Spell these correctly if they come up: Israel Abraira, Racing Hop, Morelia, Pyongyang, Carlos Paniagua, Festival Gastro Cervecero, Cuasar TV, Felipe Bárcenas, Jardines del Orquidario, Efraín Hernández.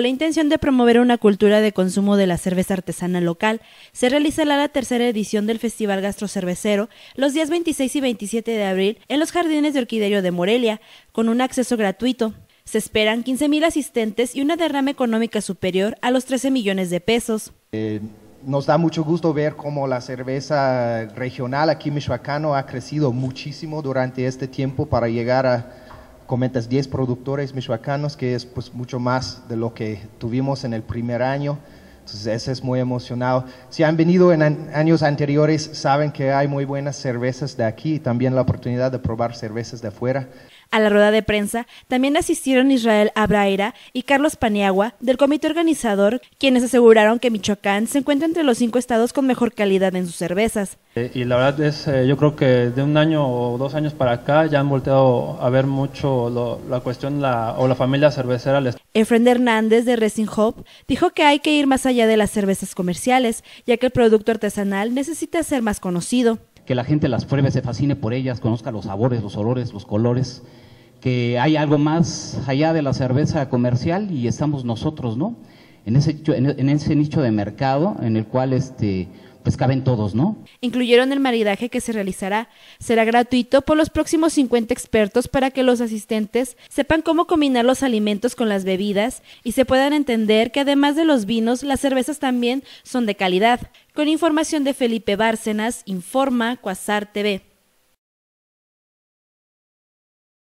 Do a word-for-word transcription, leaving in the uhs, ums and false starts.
la intención de promover una cultura de consumo de la cerveza artesana local, se realizará la tercera edición del Festival Gastro Cervecero los días veintiséis y veintisiete de abril en los Jardines del Orquidario de Morelia, con un acceso gratuito. Se esperan quince mil asistentes y una derrama económica superior a los trece millones de pesos. Eh, nos da mucho gusto ver cómo la cerveza regional aquí michoacano ha crecido muchísimo durante este tiempo para llegar a comentas diez productores michoacanos, que es pues mucho más de lo que tuvimos en el primer año. Entonces eso es muy emocionado. Si han venido en an años anteriores, saben que hay muy buenas cervezas de aquí y también la oportunidad de probar cervezas de afuera. A la rueda de prensa también asistieron Israel Abraira y Carlos Paniagua del comité organizador, quienes aseguraron que Michoacán se encuentra entre los cinco estados con mejor calidad en sus cervezas. Eh, y la verdad es, eh, yo creo que de un año o dos años para acá ya han volteado a ver mucho lo, la cuestión la, o la familia cervecera. Efraín Hernández de Racing Hop dijo que hay que ir más allá de las cervezas comerciales, ya que el producto artesanal necesita ser más conocido. Que la gente las pruebe, se fascine por ellas, conozca los sabores, los olores, los colores, que hay algo más allá de la cerveza comercial y estamos nosotros, ¿no? En ese, en ese nicho de mercado en el cual este, pues caben todos, ¿no? Incluyeron el maridaje que se realizará. Será gratuito por los próximos cincuenta expertos para que los asistentes sepan cómo combinar los alimentos con las bebidas y se puedan entender que además de los vinos, las cervezas también son de calidad. Con información de Felipe Bárcenas, informa Cuasar T V.